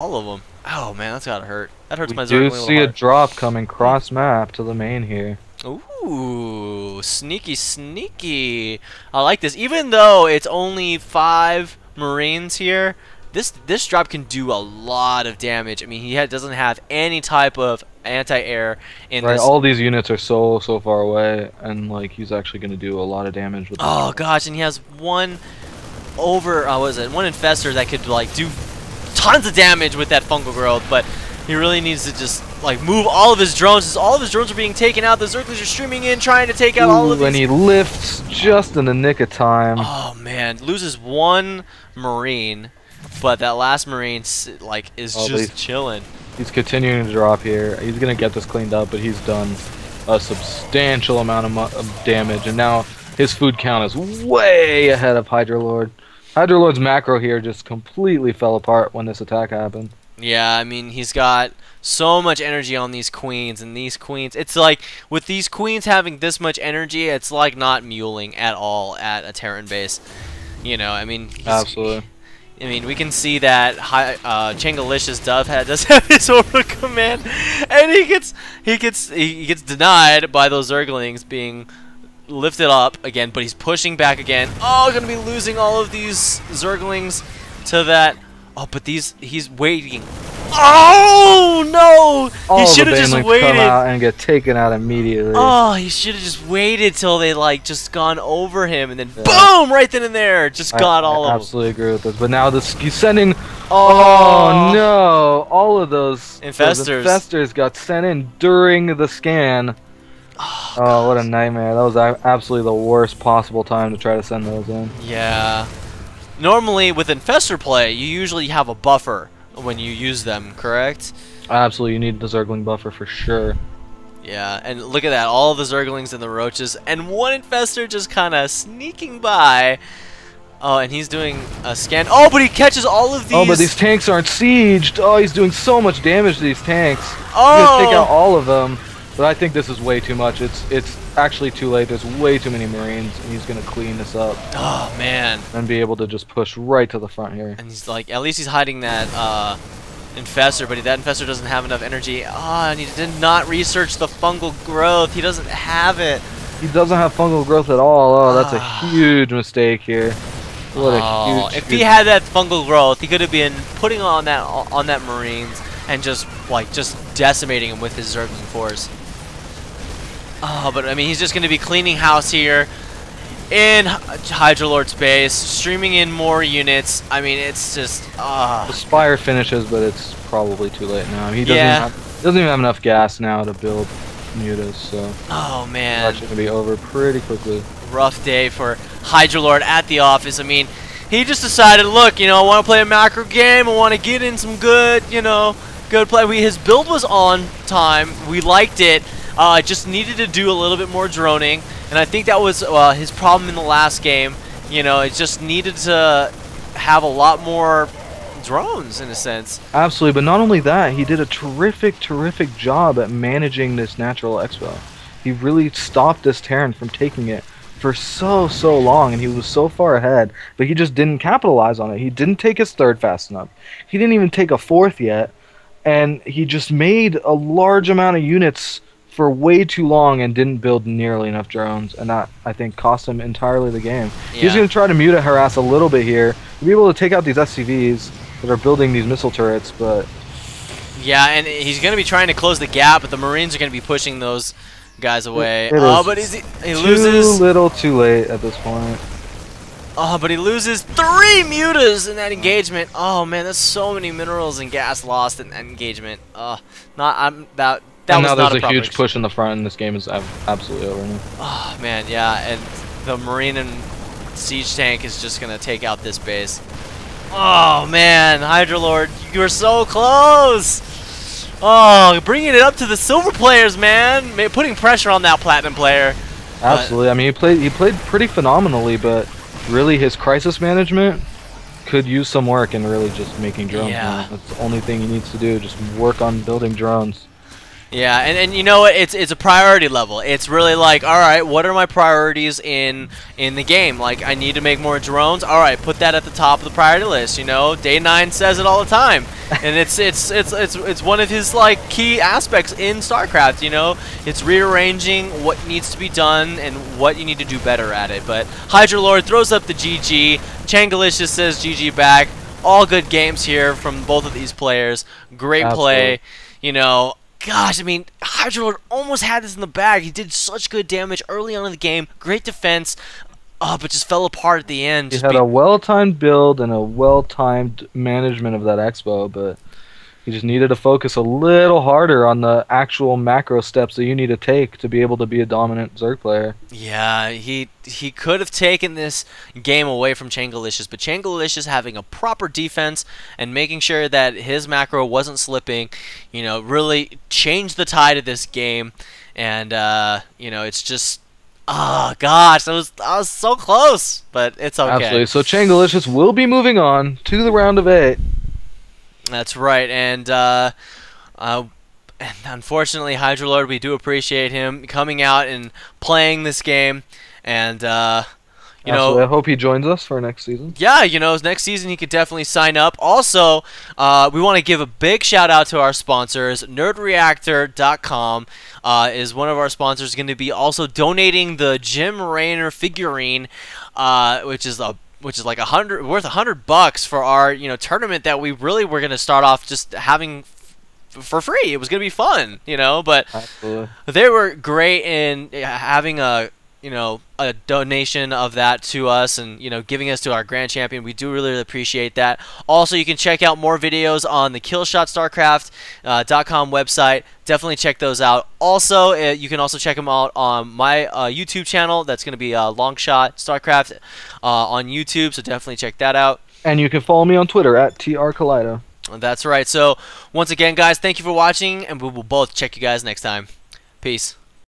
All of them. Oh man, that's gotta hurt. That hurts my Zergling a little hard. We do see a drop coming cross map to the main here. Ooh, sneaky, sneaky. I like this. Even though it's only 5 Marines here, this drop can do a lot of damage. I mean, he doesn't have any type of anti-air in this. All these units are so far away, and like he's actually going to do a lot of damage with. Oh gosh, and he has one over. Oh, what is it? One infestor that could like do tons of damage with that fungal growth, but he really needs to just like move all of his drones. Since all of his drones are being taken out, the Zerglings are streaming in, trying to take out all of these. And he lifts just in the nick of time. Oh man, loses one Marine. But that last Marine, like, is just chilling. He's continuing to drop here. He's gonna get this cleaned up, but he's done a substantial amount of damage, and now his food count is way ahead of HydraLord. HydraLord's macro here just completely fell apart when this attack happened. Yeah, I mean, he's got so much energy on these queens, and these queens, it's like, with these queens having this much energy, it's like not muling at all at a Terran base. You know, I mean... Absolutely. I mean, we can see that Changelicious Dovehead does have his orbital command, and he gets denied by those Zerglings being lifted up again. But he's pushing back again. Oh, gonna be losing all of these Zerglings to that. Oh, but he's waiting. Oh no! All he should have just waited. Come out and get taken out immediately. Oh, he should have just waited till they like just gone over him, and then boom, right then and there, just got all of them. I absolutely agree with this. But now he's sending. Oh no! All of those infestors got sent in during the scan. Oh, what a nightmare! That was absolutely the worst possible time to try to send those in. Yeah. Normally, with infestor play, you usually have a buffer when you use them, correct? Absolutely, you need the Zergling buffer for sure. Yeah, and look at that, all the Zerglings and the roaches, and one infestor just kind of sneaking by. Oh, and he's doing a scan. Oh, but he catches all of these. Oh, but these tanks aren't sieged. Oh, he's doing so much damage to these tanks. Oh, he's gonna take out all of them. But I think this is way too much. It's actually too late. There's way too many Marines, and he's gonna clean this up. Oh man! And be able to just push right to the front here. And he's like, at least he's hiding that infestor, but that infestor doesn't have enough energy. Ah, and he did not research the fungal growth. He doesn't have it. He doesn't have fungal growth at all. Oh, that's a huge mistake here. What a huge. If he had that fungal growth, he could have been putting on that Marines and just decimating him with his Zergling force. Oh, but I mean, he's just going to be cleaning house here in HydraLord's base, streaming in more units. I mean, it's just the Spire finishes, but it's probably too late now. He doesn't even have enough gas now to build mutas, so. Oh man, it's actually going to be over pretty quickly. Rough day for HydraLord at the office. I mean, he just decided, look, you know, I want to play a macro game. I want to get in some good, you know, good play. His build was on time. We liked it. I just needed to do a little bit more droning, and I think that was his problem in the last game. You know, it just needed to have a lot more drones, in a sense. Absolutely, but not only that, he did a terrific, terrific job at managing this natural expo. He really stopped this Terran from taking it for so long, and he was so far ahead, but he just didn't capitalize on it. He didn't take his third fast enough. He didn't even take a fourth yet, and he just made a large amount of units for way too long and didn't build nearly enough drones, and that, I think, cost him entirely the game. Yeah. He's going to try to muta harass a little bit here, to be able to take out these SCVs that are building these missile turrets, but... Yeah, and he's going to be trying to close the gap, but the Marines are going to be pushing those guys away. Oh, but he loses... Too little, too late at this point. Oh, but he loses 3 mutas in that engagement. Oh, man, that's so many minerals and gas lost in that engagement. And now there's a huge push in the front, and this game is absolutely over now. Oh man, yeah, and the Marine and siege tank is just gonna take out this base. Oh man, HydraLord, you were so close. Oh, bringing it up to the silver players, man, putting pressure on that platinum player. Absolutely. I mean, he played pretty phenomenally, but really his crisis management could use some work, and really just making drones. Yeah. That's the only thing he needs to do. Just work on building drones. Yeah, and you know what? It's a priority level. It's really like, all right, what are my priorities in the game? Like, I need to make more drones. All right, put that at the top of the priority list. You know, Day9 says it all the time, and it's one of his like key aspects in StarCraft. You know, it's rearranging what needs to be done and what you need to do better at it. But HydraLord throws up the GG. Changelicious says GG back. All good games here from both of these players. Great play. You know. Gosh, I mean, HydraLord almost had this in the bag. He did such good damage early on in the game. Great defense, but just fell apart at the end. He had a well-timed build and a well-timed management of that expo, but he just needed to focus a little harder on the actual macro steps that you need to take to be able to be a dominant Zerg player. Yeah, he could have taken this game away from Changelicious, but Changelicious having a proper defense and making sure that his macro wasn't slipping, you know, really changed the tide of this game. And you know, it's just, oh gosh, I was so close, but it's okay. Absolutely. So Changelicious will be moving on to the round of 8. That's right, and unfortunately, HydraLord, we do appreciate him coming out and playing this game, and you know, I hope he joins us for next season. Yeah, you know, next season he could definitely sign up. Also, we want to give a big shout out to our sponsors. NerdReactor.com is one of our sponsors, going to be also donating the Jim Raynor figurine, which is like worth $100 for our, you know, tournament that we really were going to start off just having for free. It was going to be fun, you know, but absolutely. They were great in having a, you know, a donation of that to us and, you know, giving us to our grand champion. We do really, really appreciate that. Also, you can check out more videos on the KillshotStarcraft.com website. Definitely check those out. Also, you can also check them out on my YouTube channel. That's going to be Longshot Starcraft on YouTube, so definitely check that out. And you can follow me on Twitter at TRKaleido. That's right. So, once again, guys, thank you for watching, and we will both check you guys next time. Peace.